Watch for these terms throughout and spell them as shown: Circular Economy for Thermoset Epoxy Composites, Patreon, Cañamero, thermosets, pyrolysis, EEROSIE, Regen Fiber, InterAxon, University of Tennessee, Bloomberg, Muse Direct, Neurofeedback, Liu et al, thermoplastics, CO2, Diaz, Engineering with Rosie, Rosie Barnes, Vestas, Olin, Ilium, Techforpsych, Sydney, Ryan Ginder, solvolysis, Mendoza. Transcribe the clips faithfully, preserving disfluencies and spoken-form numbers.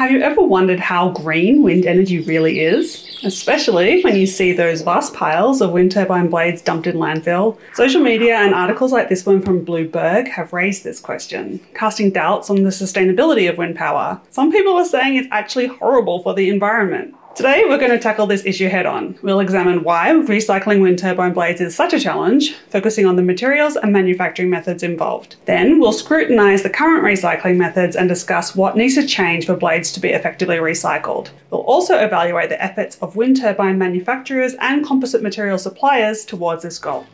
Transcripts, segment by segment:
Have you ever wondered how green wind energy really is? Especially when you see those vast piles of wind turbine blades dumped in landfill. Social media and articles like this one from Bloomberg have raised this question, casting doubts on the sustainability of wind power. Some people are saying it's actually horrible for the environment. Today, we're going to tackle this issue head on. We'll examine why recycling wind turbine blades is such a challenge, focusing on the materials and manufacturing methods involved. Then we'll scrutinise the current recycling methods and discuss what needs to change for blades to be effectively recycled. We'll also evaluate the efforts of wind turbine manufacturers and composite material suppliers towards this goal.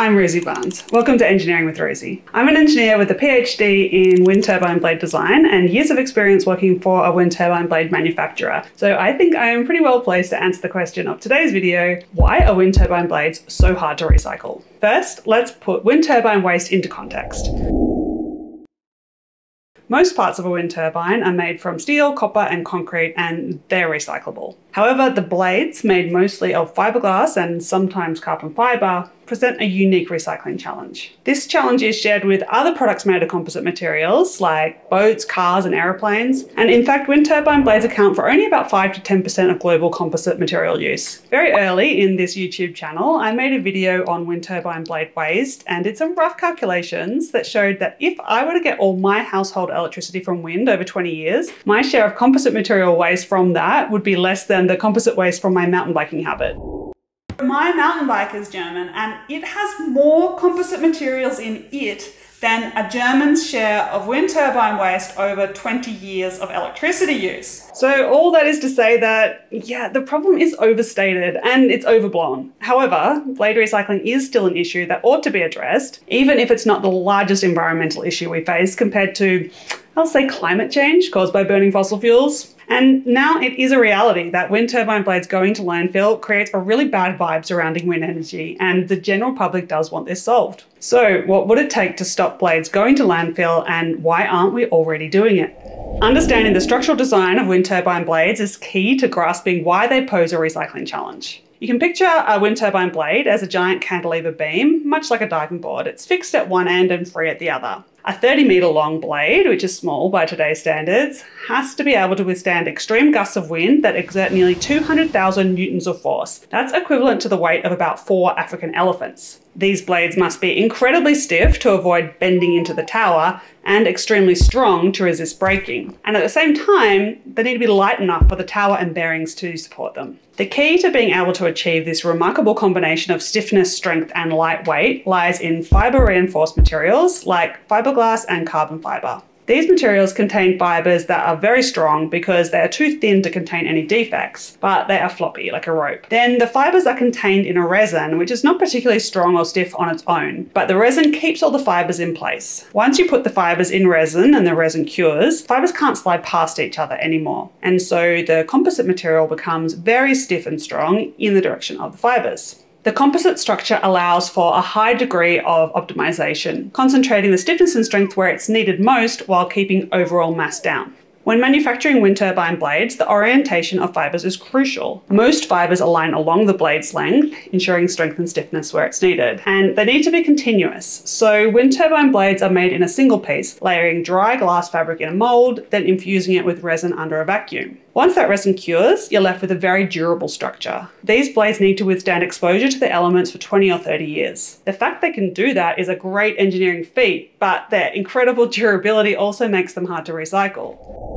I'm Rosie Barnes. Welcome to Engineering with Rosie. I'm an engineer with a PhD in wind turbine blade design and years of experience working for a wind turbine blade manufacturer. So I think I am pretty well placed to answer the question of today's video, why are wind turbine blades so hard to recycle? First, let's put wind turbine waste into context. Most parts of a wind turbine are made from steel, copper and concrete, and they're recyclable. However, the blades, made mostly of fiberglass and sometimes carbon fiber, present a unique recycling challenge. This challenge is shared with other products made of composite materials like boats, cars and aeroplanes. And in fact, wind turbine blades account for only about five to ten percent of global composite material use. Very early in this YouTube channel, I made a video on wind turbine blade waste and did some rough calculations that showed that if I were to get all my household electricity from wind over twenty years, my share of composite material waste from that would be less than the composite waste from my mountain biking habit. My mountain bike is German and it has more composite materials in it than a German's share of wind turbine waste over twenty years of electricity use. So all that is to say that, yeah, the problem is overstated and it's overblown. However, blade recycling is still an issue that ought to be addressed, even if it's not the largest environmental issue we face compared to, I'll say, climate change caused by burning fossil fuels. And now it is a reality that wind turbine blades going to landfill creates a really bad vibe surrounding wind energy, and the general public does want this solved. So what would it take to stop blades going to landfill, and why aren't we already doing it? Understanding the structural design of wind turbine blades is key to grasping why they pose a recycling challenge. You can picture a wind turbine blade as a giant cantilever beam, much like a diving board. It's fixed at one end and free at the other. A thirty metre long blade, which is small by today's standards, has to be able to withstand extreme gusts of wind that exert nearly two hundred thousand newtons of force. That's equivalent to the weight of about four African elephants. These blades must be incredibly stiff to avoid bending into the tower and extremely strong to resist breaking. And at the same time, they need to be light enough for the tower and bearings to support them. The key to being able to achieve this remarkable combination of stiffness, strength, and lightweight lies in fiber reinforced materials like fiberglass glass and carbon fiber. These materials contain fibers that are very strong because they are too thin to contain any defects, but they are floppy like a rope. Then the fibers are contained in a resin, which is not particularly strong or stiff on its own, but the resin keeps all the fibers in place. Once you put the fibers in resin and the resin cures, fibers can't slide past each other anymore. And so the composite material becomes very stiff and strong in the direction of the fibers. The composite structure allows for a high degree of optimization, concentrating the stiffness and strength where it's needed most while keeping overall mass down. When manufacturing wind turbine blades, the orientation of fibers is crucial. Most fibers align along the blade's length, ensuring strength and stiffness where it's needed, and they need to be continuous. So wind turbine blades are made in a single piece, layering dry glass fabric in a mold, then infusing it with resin under a vacuum. Once that resin cures, you're left with a very durable structure. These blades need to withstand exposure to the elements for twenty or thirty years. The fact they can do that is a great engineering feat, but their incredible durability also makes them hard to recycle.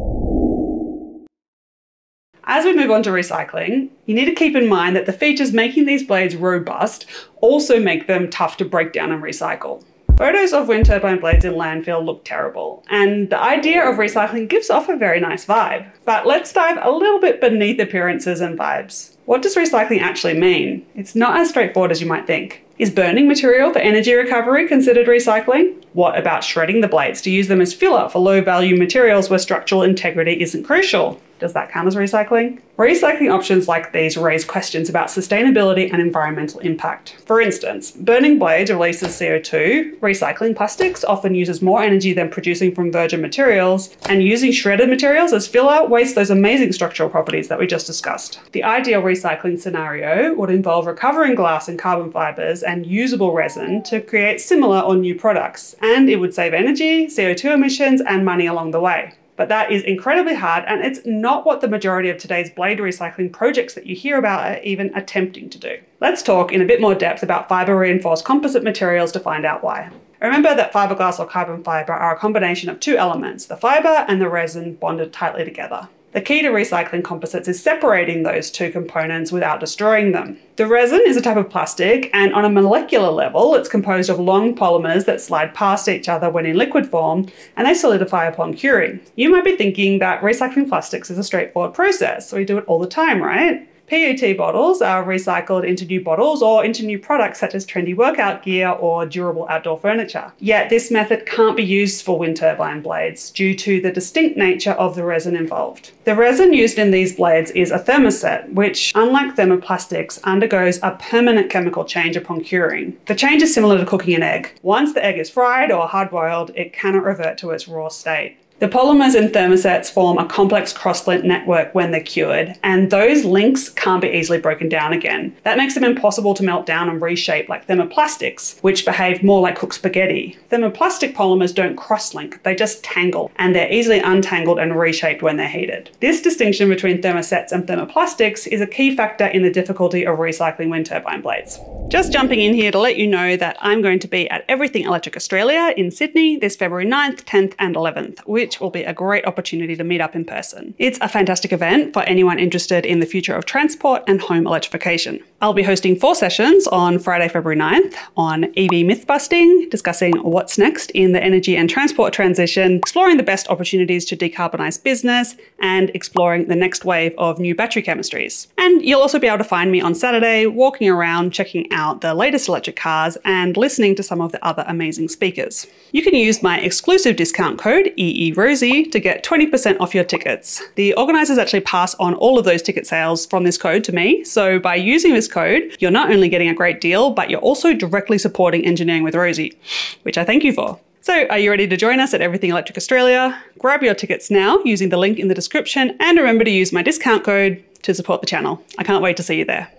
As we move on to recycling, you need to keep in mind that the features making these blades robust also make them tough to break down and recycle. Photos of wind turbine blades in landfill look terrible, and the idea of recycling gives off a very nice vibe. But let's dive a little bit beneath appearances and vibes. What does recycling actually mean? It's not as straightforward as you might think. Is burning material for energy recovery considered recycling? What about shredding the blades to use them as filler for low-value materials where structural integrity isn't crucial? Does that count as recycling? Recycling options like these raise questions about sustainability and environmental impact. For instance, burning blades releases C O two, recycling plastics often uses more energy than producing from virgin materials, and using shredded materials as filler wastes those amazing structural properties that we just discussed. The ideal recycling scenario would involve recovering glass and carbon fibers and usable resin to create similar or new products, and it would save energy, C O two emissions, and money along the way. But that is incredibly hard, and it's not what the majority of today's blade recycling projects that you hear about are even attempting to do. Let's talk in a bit more depth about fibre reinforced composite materials to find out why. Remember that fibreglass or carbon fibre are a combination of two elements, the fibre and the resin bonded tightly together. The key to recycling composites is separating those two components without destroying them. The resin is a type of plastic, and on a molecular level, it's composed of long polymers that slide past each other when in liquid form, and they solidify upon curing. You might be thinking that recycling plastics is a straightforward process. We do it all the time, right? P E T bottles are recycled into new bottles or into new products such as trendy workout gear or durable outdoor furniture. Yet this method can't be used for wind turbine blades due to the distinct nature of the resin involved. The resin used in these blades is a thermoset, which, unlike thermoplastics, undergoes a permanent chemical change upon curing. The change is similar to cooking an egg. Once the egg is fried or hard boiled, it cannot revert to its raw state. The polymers in thermosets form a complex cross-linked network when they're cured, and those links can't be easily broken down again. That makes them impossible to melt down and reshape like thermoplastics, which behave more like cooked spaghetti. Thermoplastic polymers don't cross-link, they just tangle, and they're easily untangled and reshaped when they're heated. This distinction between thermosets and thermoplastics is a key factor in the difficulty of recycling wind turbine blades. Just jumping in here to let you know that I'm going to be at Everything Electric Australia in Sydney this February ninth, tenth and eleventh, which will be a great opportunity to meet up in person. It's a fantastic event for anyone interested in the future of transport and home electrification. I'll be hosting four sessions on Friday, February ninth on E V myth busting, discussing what's next in the energy and transport transition, exploring the best opportunities to decarbonize business, and exploring the next wave of new battery chemistries. And you'll also be able to find me on Saturday, walking around, checking out the latest electric cars and listening to some of the other amazing speakers. You can use my exclusive discount code, E E ROSIE, to get twenty percent off your tickets. The organisers actually pass on all of those ticket sales from this code to me, so by using this code, you're not only getting a great deal, but you're also directly supporting Engineering with Rosie, which I thank you for. So are you ready to join us at Everything Electric Australia? Grab your tickets now using the link in the description, and remember to use my discount code to support the channel. I can't wait to see you there.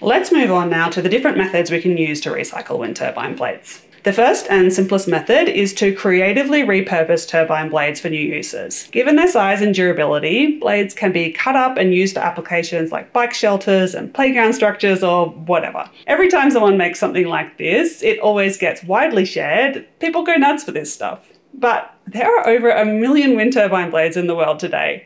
Let's move on now to the different methods we can use to recycle wind turbine blades. The first and simplest method is to creatively repurpose turbine blades for new uses. Given their size and durability, blades can be cut up and used for applications like bike shelters and playground structures or whatever. Every time someone makes something like this, it always gets widely shared. People go nuts for this stuff. But there are over a million wind turbine blades in the world today.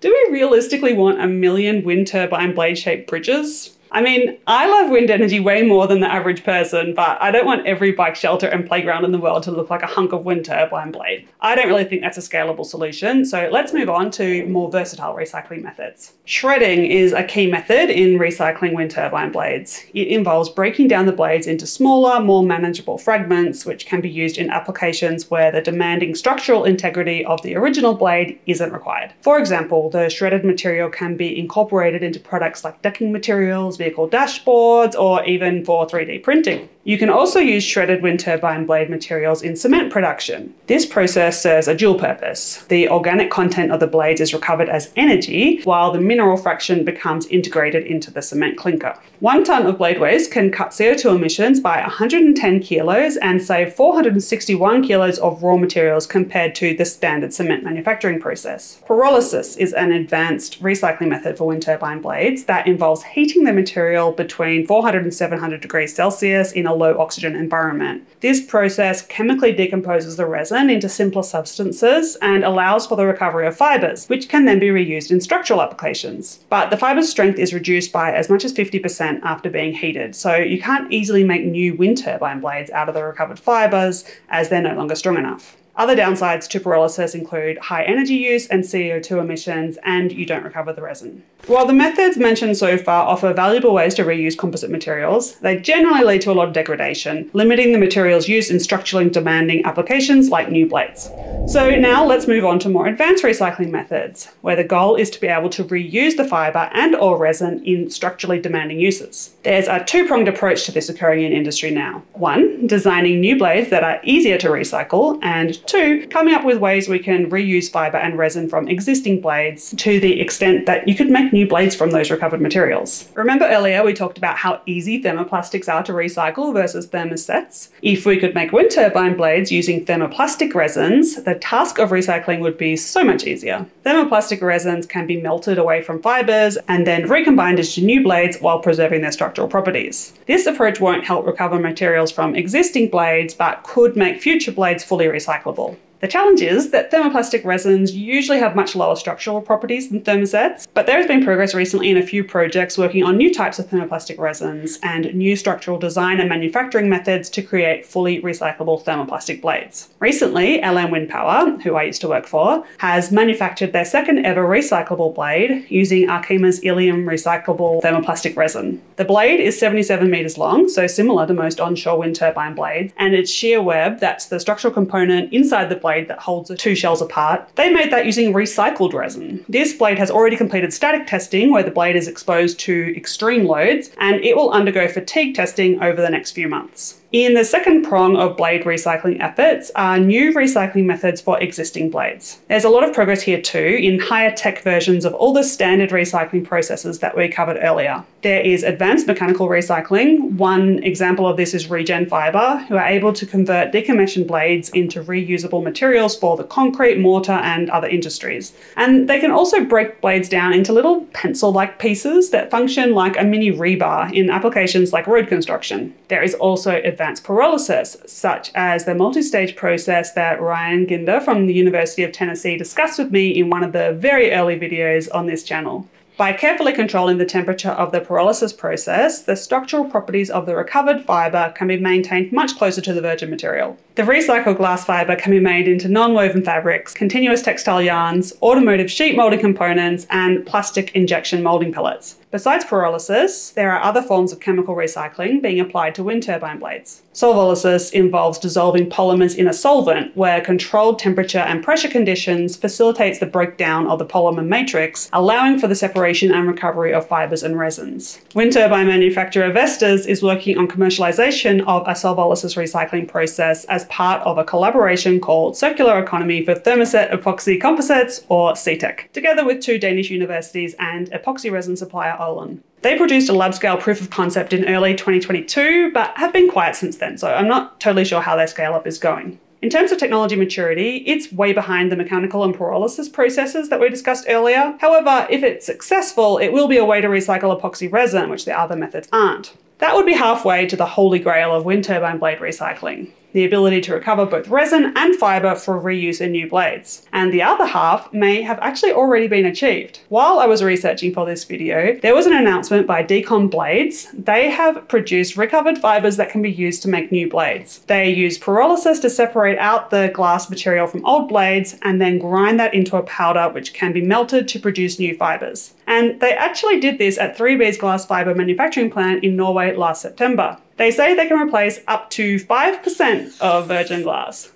Do we realistically want a million wind turbine blade-shaped bridges? I mean, I love wind energy way more than the average person, but I don't want every bike shelter and playground in the world to look like a hunk of wind turbine blade. I don't really think that's a scalable solution, so let's move on to more versatile recycling methods. Shredding is a key method in recycling wind turbine blades. It involves breaking down the blades into smaller, more manageable fragments, which can be used in applications where the demanding structural integrity of the original blade isn't required. For example, the shredded material can be incorporated into products like decking materials, vehicle dashboards, or even for three D printing. You can also use shredded wind turbine blade materials in cement production. This process serves a dual purpose. The organic content of the blades is recovered as energy, while the mineral fraction becomes integrated into the cement clinker. One ton of blade waste can cut C O two emissions by one hundred ten kilos and save four hundred sixty-one kilos of raw materials compared to the standard cement manufacturing process. Pyrolysis is an advanced recycling method for wind turbine blades that involves heating the material material between four hundred and seven hundred degrees Celsius in a low oxygen environment. This process chemically decomposes the resin into simpler substances and allows for the recovery of fibers, which can then be reused in structural applications. But the fiber's strength is reduced by as much as fifty percent after being heated, so you can't easily make new wind turbine blades out of the recovered fibers as they're no longer strong enough. Other downsides to pyrolysis include high energy use and C O two emissions, and you don't recover the resin. While the methods mentioned so far offer valuable ways to reuse composite materials, they generally lead to a lot of degradation, limiting the material's use in structurally demanding applications like new blades. So now let's move on to more advanced recycling methods, where the goal is to be able to reuse the fiber and or resin in structurally demanding uses. There's a two-pronged approach to this occurring in industry now. One, designing new blades that are easier to recycle, and Two, coming up with ways we can reuse fibre and resin from existing blades to the extent that you could make new blades from those recovered materials. Remember earlier we talked about how easy thermoplastics are to recycle versus thermosets? If we could make wind turbine blades using thermoplastic resins, the task of recycling would be so much easier. Thermoplastic resins can be melted away from fibres and then recombined into new blades while preserving their structural properties. This approach won't help recover materials from existing blades, but could make future blades fully recyclable. The challenge is that thermoplastic resins usually have much lower structural properties than thermosets, but there has been progress recently in a few projects working on new types of thermoplastic resins and new structural design and manufacturing methods to create fully recyclable thermoplastic blades. Recently, L M Wind Power, who I used to work for, has manufactured their second ever recyclable blade using Arkema's Ilium recyclable thermoplastic resin. The blade is seventy-seven meters long, so similar to most onshore wind turbine blades, and its shear web, that's the structural component inside the blade, blade that holds the two shells apart. They made that using recycled resin. This blade has already completed static testing where the blade is exposed to extreme loads, and it will undergo fatigue testing over the next few months. In the second prong of blade recycling efforts are new recycling methods for existing blades. There's a lot of progress here too in higher tech versions of all the standard recycling processes that we covered earlier. There is advanced mechanical recycling. One example of this is Regen Fiber, who are able to convert decommissioned blades into reusable materials for the concrete, mortar and other industries. And they can also break blades down into little pencil-like pieces that function like a mini rebar in applications like road construction. There is also advanced pyrolysis, such as the multi-stage process that Ryan Ginder from the University of Tennessee discussed with me in one of the very early videos on this channel. By carefully controlling the temperature of the pyrolysis process, the structural properties of the recovered fibre can be maintained much closer to the virgin material. The recycled glass fibre can be made into non-woven fabrics, continuous textile yarns, automotive sheet moulding components, and plastic injection moulding pellets. Besides pyrolysis, there are other forms of chemical recycling being applied to wind turbine blades. Solvolysis involves dissolving polymers in a solvent where controlled temperature and pressure conditions facilitates the breakdown of the polymer matrix, allowing for the separation and recovery of fibers and resins. Wind turbine manufacturer Vestas is working on commercialization of a solvolysis recycling process as part of a collaboration called Circular Economy for Thermoset Epoxy Composites, or C T E C, together with two Danish universities and epoxy resin supplier Olin. They produced a lab-scale proof of concept in early twenty twenty-two, but have been quiet since then, so I'm not totally sure how their scale-up is going. In terms of technology maturity, it's way behind the mechanical and pyrolysis processes that we discussed earlier. However, if it's successful, it will be a way to recycle epoxy resin, which the other methods aren't. That would be halfway to the holy grail of wind turbine blade recycling: the ability to recover both resin and fibre for reuse in new blades. And the other half may have actually already been achieved. While I was researching for this video, there was an announcement by Decom Blades. They have produced recovered fibres that can be used to make new blades. They use pyrolysis to separate out the glass material from old blades and then grind that into a powder which can be melted to produce new fibres. And they actually did this at three B's glass fibre manufacturing plant in Norway last September. They say they can replace up to five percent of virgin glass.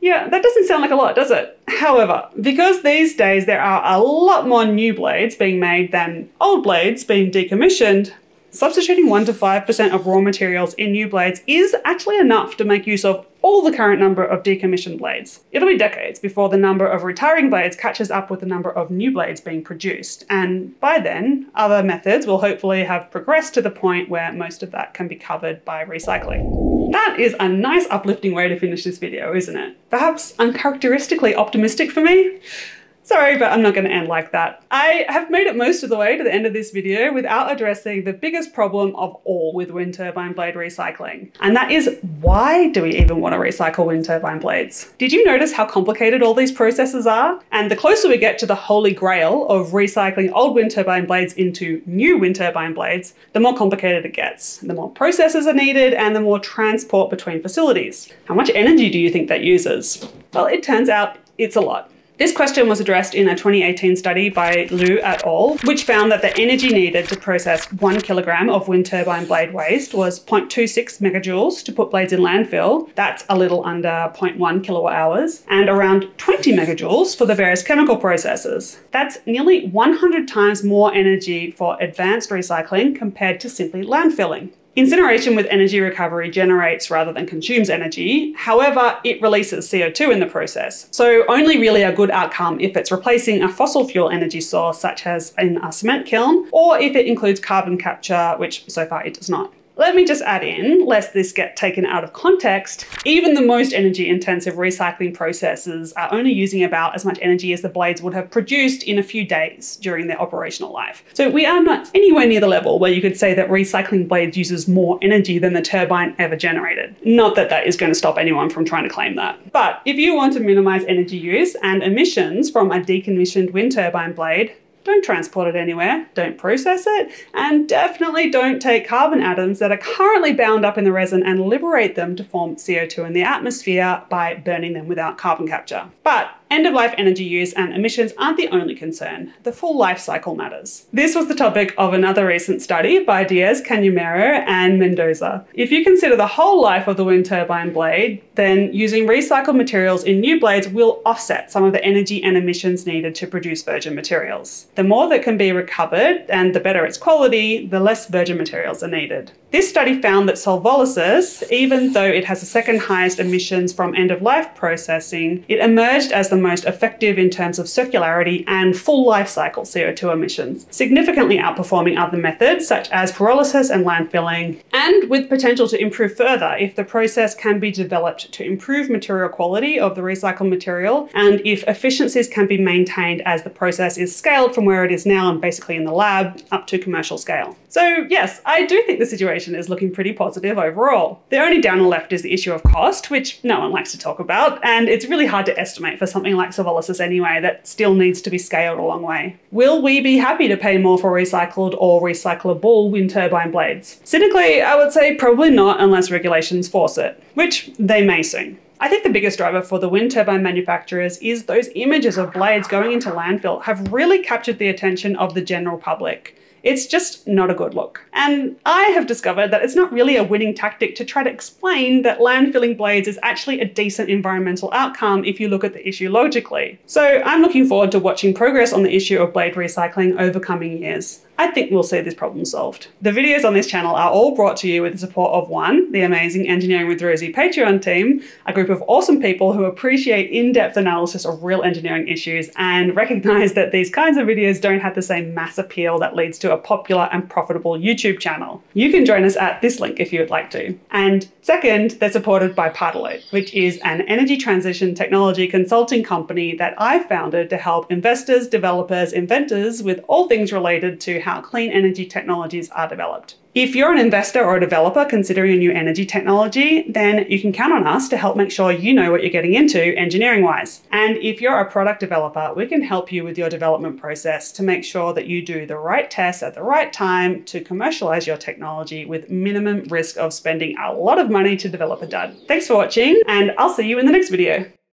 Yeah, that doesn't sound like a lot, does it? However, because these days there are a lot more new blades being made than old blades being decommissioned, substituting one to five percent of raw materials in new blades is actually enough to make use of all the current number of decommissioned blades. It'll be decades before the number of retiring blades catches up with the number of new blades being produced, and by then, other methods will hopefully have progressed to the point where most of that can be covered by recycling. That is a nice uplifting way to finish this video, isn't it? Perhaps uncharacteristically optimistic for me? Sorry, but I'm not going to end like that. I have made it most of the way to the end of this video without addressing the biggest problem of all with wind turbine blade recycling. And that is, why do we even want to recycle wind turbine blades? Did you notice how complicated all these processes are? And the closer we get to the holy grail of recycling old wind turbine blades into new wind turbine blades, the more complicated it gets. The more processes are needed and the more transport between facilities. How much energy do you think that uses? Well, it turns out it's a lot. This question was addressed in a twenty eighteen study by Liu et al, which found that the energy needed to process one kilogram of wind turbine blade waste was zero point two six megajoules to put blades in landfill. That's a little under zero point one kilowatt hours, and around twenty megajoules for the various chemical processes. That's nearly one hundred times more energy for advanced recycling compared to simply landfilling. Incineration with energy recovery generates rather than consumes energy. However, it releases C O two in the process. So only really a good outcome if it's replacing a fossil fuel energy source, such as in a cement kiln, or if it includes carbon capture, which so far it does not. Let me just add in, lest this get taken out of context, even the most energy-intensive recycling processes are only using about as much energy as the blades would have produced in a few days during their operational life. So we are not anywhere near the level where you could say that recycling blades uses more energy than the turbine ever generated. Not that that is going to stop anyone from trying to claim that. But if you want to minimize energy use and emissions from a decommissioned wind turbine blade, don't transport it anywhere, don't process it, and definitely don't take carbon atoms that are currently bound up in the resin and liberate them to form C O two in the atmosphere by burning them without carbon capture. But end-of-life energy use and emissions aren't the only concern. The full life cycle matters. This was the topic of another recent study by Diaz, Cañamero and Mendoza. If you consider the whole life of the wind turbine blade, then using recycled materials in new blades will offset some of the energy and emissions needed to produce virgin materials. The more that can be recovered and the better its quality, the less virgin materials are needed. This study found that solvolysis, even though it has the second highest emissions from end-of-life processing, it emerged as the most effective in terms of circularity and full life cycle C O two emissions, significantly outperforming other methods such as pyrolysis and landfilling, and with potential to improve further if the process can be developed to improve material quality of the recycled material and if efficiencies can be maintained as the process is scaled from where it is now and basically in the lab up to commercial scale. So yes, I do think the situation is looking pretty positive overall. The only downer left is the issue of cost, which no one likes to talk about, and it's really hard to estimate for something like solvolysis anyway, that still needs to be scaled a long way. Will we be happy to pay more for recycled or recyclable wind turbine blades? Cynically, I would say probably not unless regulations force it, which they may soon. I think the biggest driver for the wind turbine manufacturers is those images of blades going into landfill have really captured the attention of the general public. It's just not a good look. And I have discovered that it's not really a winning tactic to try to explain that landfilling blades is actually a decent environmental outcome if you look at the issue logically. So I'm looking forward to watching progress on the issue of blade recycling over coming years. I think we'll see this problem solved. The videos on this channel are all brought to you with the support of one, the amazing Engineering with Rosie Patreon team, a group of awesome people who appreciate in-depth analysis of real engineering issues and recognize that these kinds of videos don't have the same mass appeal that leads to a popular and profitable YouTube channel. You can join us at this link if you would like to. And second, they're supported by Padalo, which is an energy transition technology consulting company that I founded to help investors, developers, inventors with all things related to how clean energy technologies are developed. If you're an investor or a developer considering a new energy technology, then you can count on us to help make sure you know what you're getting into engineering-wise. And if you're a product developer, we can help you with your development process to make sure that you do the right tests at the right time to commercialize your technology with minimum risk of spending a lot of money to develop a dud. Thanks for watching, and I'll see you in the next video.